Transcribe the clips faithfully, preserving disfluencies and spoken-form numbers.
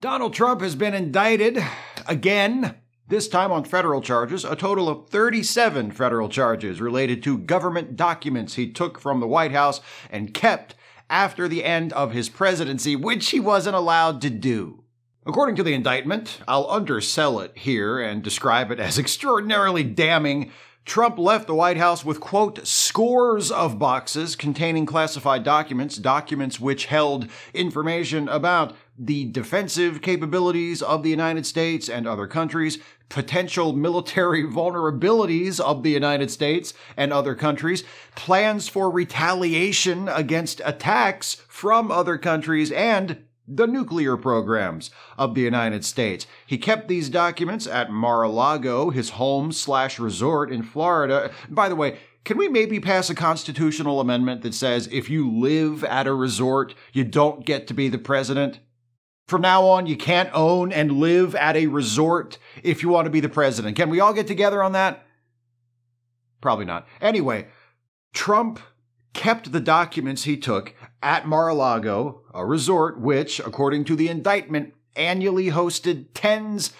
Donald Trump has been indicted again, this time on federal charges, a total of thirty-seven federal charges related to government documents he took from the White House and kept after the end of his presidency, which he wasn't allowed to do. According to the indictment, I'll undersell it here and describe it as extraordinarily damning, Trump left the White House with, quote, scores of boxes containing classified documents, documents which held information about the defensive capabilities of the United States and other countries, potential military vulnerabilities of the United States and other countries, plans for retaliation against attacks from other countries, and the nuclear programs of the United States. He kept these documents at Mar-a-Lago, his home slash resort in Florida. By the way, can we maybe pass a constitutional amendment that says if you live at a resort, you don't get to be the president? From now on, you can't own and live at a resort if you want to be the president. Can we all get together on that? Probably not. Anyway, Trump kept the documents he took at Mar-a-Lago, a resort which, according to the indictment, annually hosted tens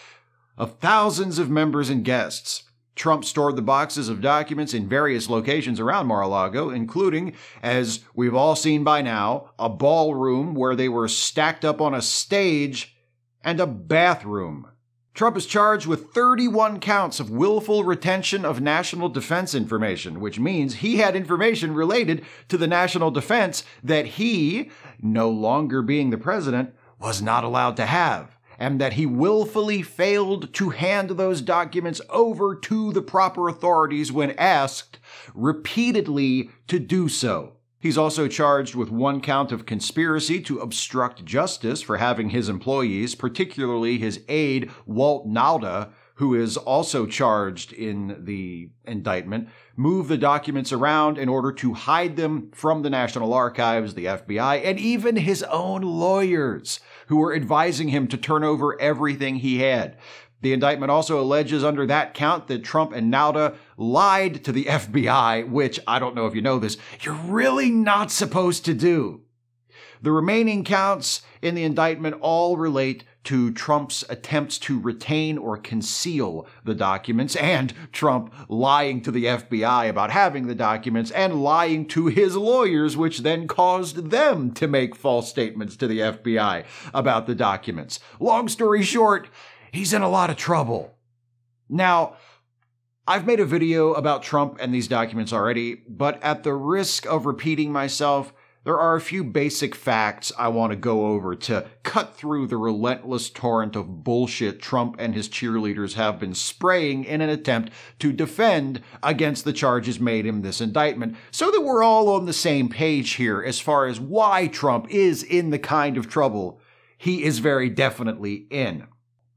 of thousands of members and guests. Trump stored the boxes of documents in various locations around Mar-a-Lago, including, as we've all seen by now, a ballroom where they were stacked up on a stage and a bathroom. Trump is charged with thirty-one counts of willful retention of national defense information, which means he had information related to the national defense that he, no longer being the president, was not allowed to have, and that he willfully failed to hand those documents over to the proper authorities when asked repeatedly to do so. He's also charged with one count of conspiracy to obstruct justice for having his employees, particularly his aide, Walt Nauta, who is also charged in the indictment, move the documents around in order to hide them from the National Archives, the F B I, and even his own lawyers, who were advising him to turn over everything he had. The indictment also alleges under that count that Trump and Nauta lied to the F B I, which, I don't know if you know this, you're really not supposed to do. The remaining counts in the indictment all relate to Trump's attempts to retain or conceal the documents, and Trump lying to the F B I about having the documents, and lying to his lawyers, which then caused them to make false statements to the F B I about the documents. Long story short, he's in a lot of trouble. Now, I've made a video about Trump and these documents already, but at the risk of repeating myself, there are a few basic facts I want to go over to cut through the relentless torrent of bullshit Trump and his cheerleaders have been spraying in an attempt to defend against the charges made in this indictment, so that we're all on the same page here as far as why Trump is in the kind of trouble he is very definitely in.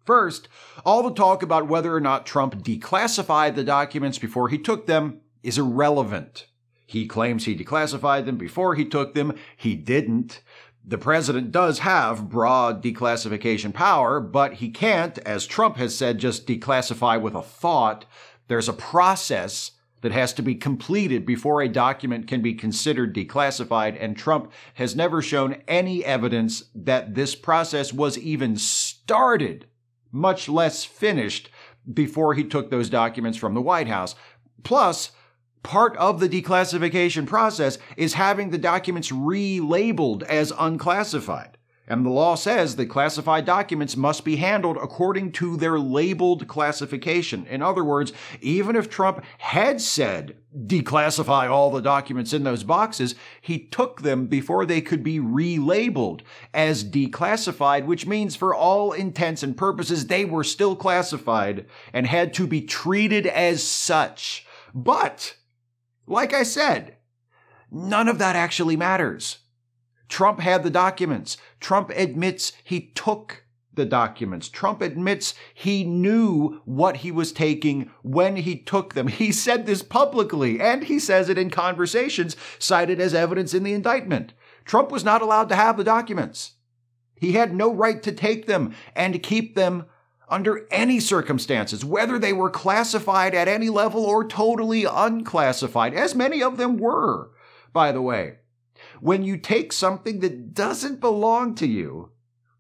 First, all the talk about whether or not Trump declassified the documents before he took them is irrelevant. He claims he declassified them before he took them. He didn't. The president does have broad declassification power, but he can't, as Trump has said, just declassify with a thought. There's a process that has to be completed before a document can be considered declassified, and Trump has never shown any evidence that this process was even started, much less finished, before he took those documents from the White House. Plus, part of the declassification process is having the documents relabeled as unclassified. And the law says that classified documents must be handled according to their labeled classification. In other words, even if Trump had said, declassify all the documents in those boxes, he took them before they could be relabeled as declassified, which means for all intents and purposes, they were still classified and had to be treated as such. But, like I said, none of that actually matters. Trump had the documents. Trump admits he took the documents. Trump admits he knew what he was taking when he took them. He said this publicly, and he says it in conversations cited as evidence in the indictment. Trump was not allowed to have the documents. He had no right to take them and keep them under any circumstances, whether they were classified at any level or totally unclassified, as many of them were, by the way. When you take something that doesn't belong to you,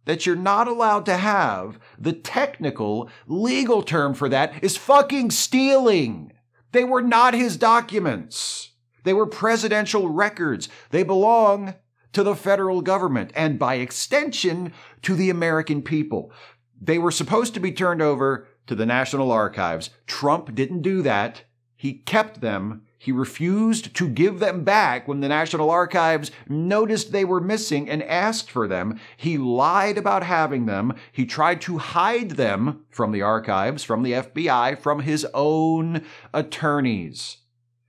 that you're not allowed to have, the technical legal term for that is fucking stealing. They were not his documents. They were presidential records. They belong to the federal government and, by extension, to the American people. They were supposed to be turned over to the National Archives. Trump didn't do that. He kept them. He refused to give them back when the National Archives noticed they were missing and asked for them. He lied about having them. He tried to hide them from the archives, from the F B I, from his own attorneys.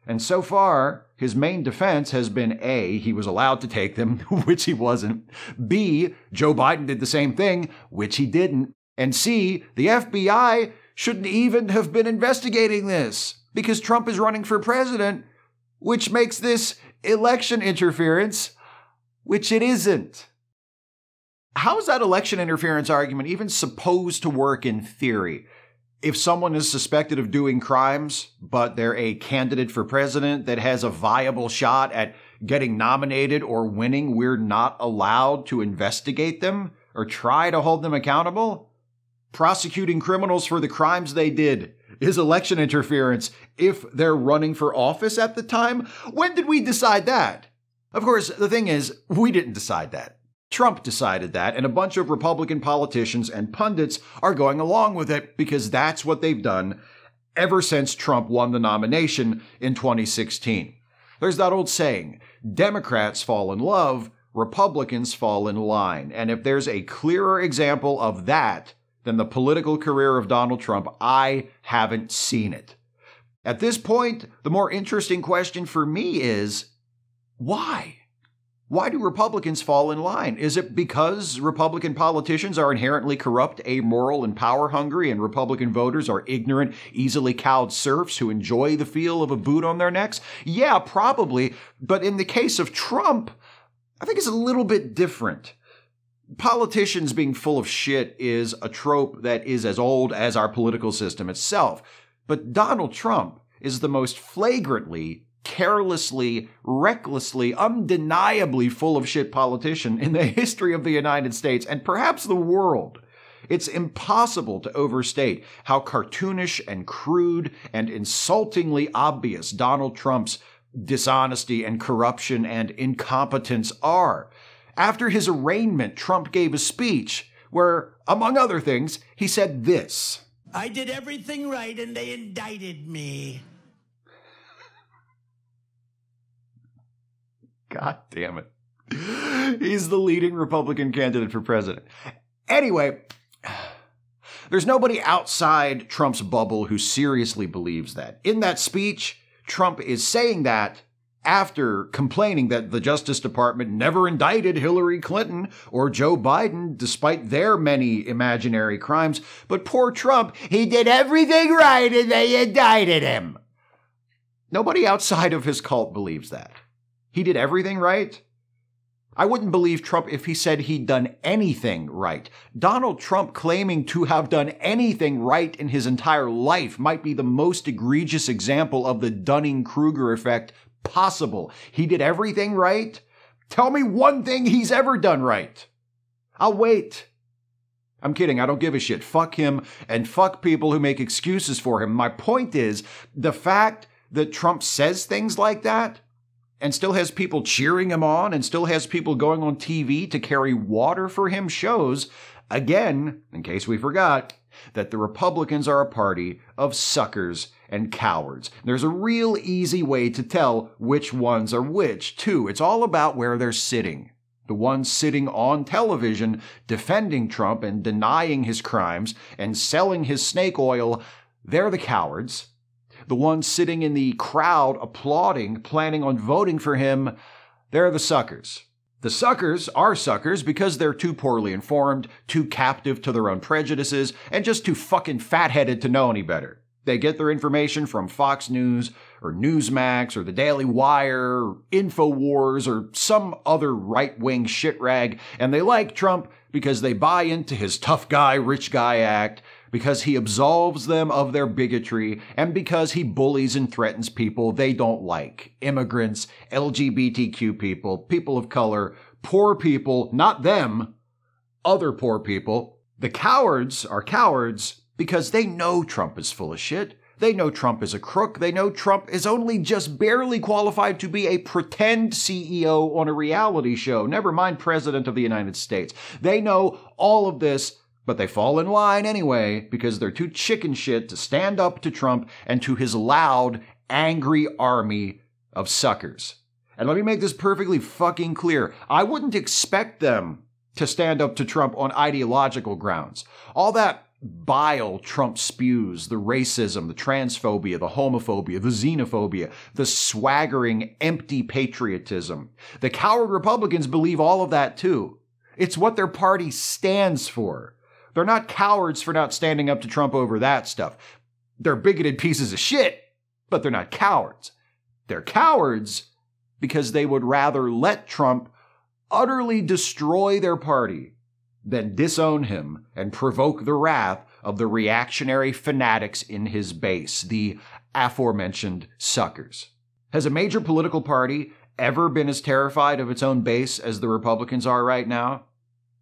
And so far, his main defense has been A, he was allowed to take them, which he wasn't. B, Joe Biden did the same thing, which he didn't. And C, the F B I shouldn't even have been investigating this, because Trump is running for president, which makes this election interference, which it isn't. How is that election interference argument even supposed to work in theory? If someone is suspected of doing crimes, but they're a candidate for president that has a viable shot at getting nominated or winning, we're not allowed to investigate them or try to hold them accountable? Prosecuting criminals for the crimes they did is election interference if they're running for office at the time? When did we decide that? Of course, the thing is, we didn't decide that. Trump decided that, and a bunch of Republican politicians and pundits are going along with it because that's what they've done ever since Trump won the nomination in twenty sixteen. There's that old saying, Democrats fall in love, Republicans fall in line. And if there's a clearer example of that than the political career of Donald Trump, I haven't seen it. At this point, the more interesting question for me is, why? Why do Republicans fall in line? Is it because Republican politicians are inherently corrupt, amoral, and power-hungry, and Republican voters are ignorant, easily cowed serfs who enjoy the feel of a boot on their necks? Yeah, probably, but in the case of Trump, I think it's a little bit different. Politicians being full of shit is a trope that is as old as our political system itself. But Donald Trump is the most flagrantly, carelessly, recklessly, undeniably full of shit politician in the history of the United States and perhaps the world. It's impossible to overstate how cartoonish and crude and insultingly obvious Donald Trump's dishonesty and corruption and incompetence are. After his arraignment, Trump gave a speech where, among other things, he said this. I did everything right and they indicted me. God damn it. He's the leading Republican candidate for president. Anyway, there's nobody outside Trump's bubble who seriously believes that. In that speech, Trump is saying that after complaining that the Justice Department never indicted Hillary Clinton or Joe Biden, despite their many imaginary crimes. But poor Trump, he did everything right and they indicted him. Nobody outside of his cult believes that. He did everything right? I wouldn't believe Trump if he said he'd done anything right. Donald Trump claiming to have done anything right in his entire life might be the most egregious example of the Dunning-Kruger effect possible. He did everything right? Tell me one thing he's ever done right. I'll wait. I'm kidding. I don't give a shit. Fuck him and fuck people who make excuses for him. My point is, the fact that Trump says things like that and still has people cheering him on and still has people going on T V to carry water for him shows, again, in case we forgot, that the Republicans are a party of suckers and cowards. There's a real easy way to tell which ones are which, too. It's all about where they're sitting. The ones sitting on television defending Trump and denying his crimes and selling his snake oil, they're the cowards. The ones sitting in the crowd applauding, planning on voting for him, they're the suckers. The suckers are suckers because they're too poorly informed, too captive to their own prejudices, and just too fucking fat-headed to know any better. They get their information from Fox News or Newsmax or the Daily Wire or InfoWars or some other right-wing shit rag, and they like Trump because they buy into his tough guy, rich guy act, because he absolves them of their bigotry, and because he bullies and threatens people they don't like. Immigrants, L G B T Q people, people of color, poor people, not them, other poor people. The cowards are cowards because they know Trump is full of shit. They know Trump is a crook. They know Trump is only just barely qualified to be a pretend C E O on a reality show, never mind President of the United States. They know all of this, but they fall in line anyway because they're too chicken shit to stand up to Trump and to his loud, angry army of suckers. And let me make this perfectly fucking clear. I wouldn't expect them to stand up to Trump on ideological grounds. All that bile Trump spews, the racism, the transphobia, the homophobia, the xenophobia, the swaggering, empty patriotism. The coward Republicans believe all of that too. It's what their party stands for. They're not cowards for not standing up to Trump over that stuff. They're bigoted pieces of shit, but they're not cowards. They're cowards because they would rather let Trump utterly destroy their party then disown him and provoke the wrath of the reactionary fanatics in his base, the aforementioned suckers. Has a major political party ever been as terrified of its own base as the Republicans are right now?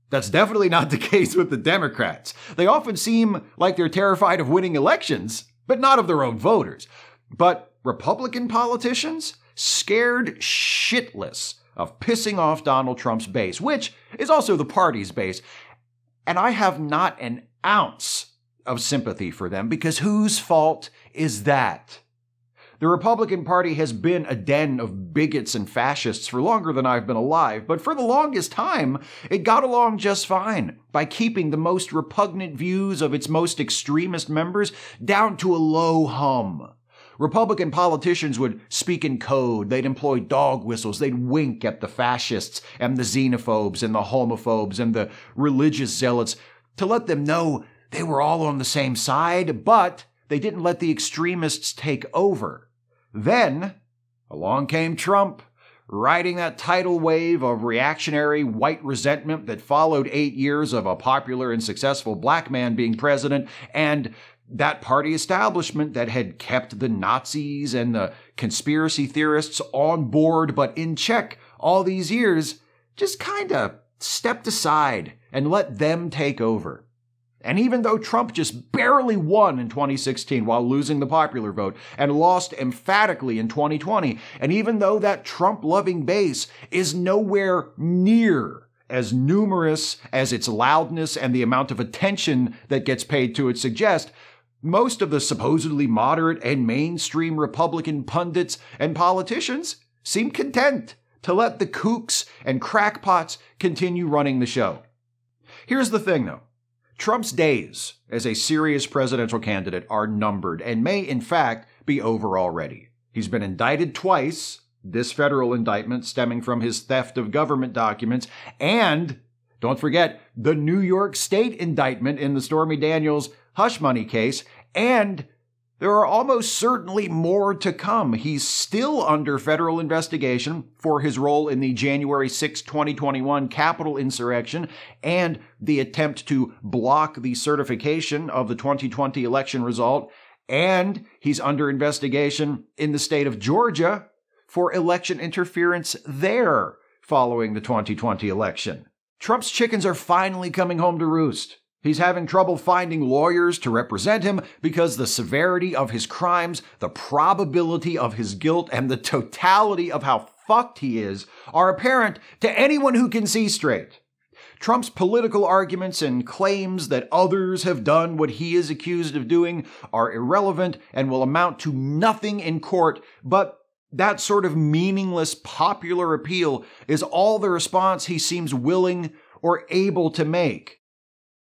That's definitely not the case with the Democrats. They often seem like they're terrified of winning elections, but not of their own voters. But Republican politicians? Scared shitless of pissing off Donald Trump's base, which is also the party's base. And I have not an ounce of sympathy for them, because whose fault is that? The Republican Party has been a den of bigots and fascists for longer than I've been alive, but for the longest time, it got along just fine by keeping the most repugnant views of its most extremist members down to a low hum. Republican politicians would speak in code, they'd employ dog whistles, they'd wink at the fascists and the xenophobes and the homophobes and the religious zealots to let them know they were all on the same side, but they didn't let the extremists take over. Then, along came Trump, riding that tidal wave of reactionary white resentment that followed eight years of a popular and successful black man being president, and that party establishment that had kept the Nazis and the conspiracy theorists on board but in check all these years just kind of stepped aside and let them take over. And even though Trump just barely won in twenty sixteen while losing the popular vote and lost emphatically in twenty twenty, and even though that Trump-loving base is nowhere near as numerous as its loudness and the amount of attention that gets paid to it suggest, most of the supposedly moderate and mainstream Republican pundits and politicians seem content to let the kooks and crackpots continue running the show. Here's the thing, though. Trump's days as a serious presidential candidate are numbered and may, in fact, be over already. He's been indicted twice, this federal indictment stemming from his theft of government documents, and, don't forget, the New York State indictment in the Stormy Daniels hush money case, and there are almost certainly more to come. He's still under federal investigation for his role in the January sixth, twenty twenty-one Capitol insurrection and the attempt to block the certification of the twenty twenty election result, and he's under investigation in the state of Georgia for election interference there following the twenty twenty election. Trump's chickens are finally coming home to roost. He's having trouble finding lawyers to represent him because the severity of his crimes, the probability of his guilt, and the totality of how fucked he is are apparent to anyone who can see straight. Trump's political arguments and claims that others have done what he is accused of doing are irrelevant and will amount to nothing in court, but that sort of meaningless popular appeal is all the response he seems willing or able to make.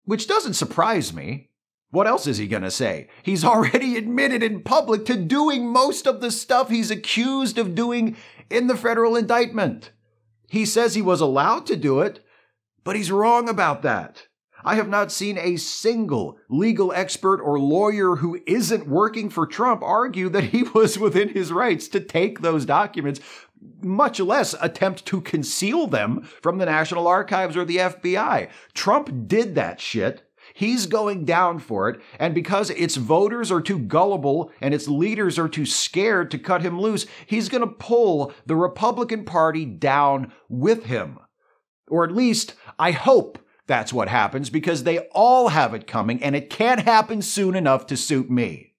Which doesn't surprise me. What else is he gonna say? He's already admitted in public to doing most of the stuff he's accused of doing in the federal indictment. He says he was allowed to do it, but he's wrong about that. I have not seen a single legal expert or lawyer who isn't working for Trump argue that he was within his rights to take those documents, much less attempt to conceal them from the National Archives or the F B I. Trump did that shit. He's going down for it, and because its voters are too gullible and its leaders are too scared to cut him loose, he's going to pull the Republican Party down with him. Or at least, I hope that's what happens because they all have it coming and it can't happen soon enough to suit me.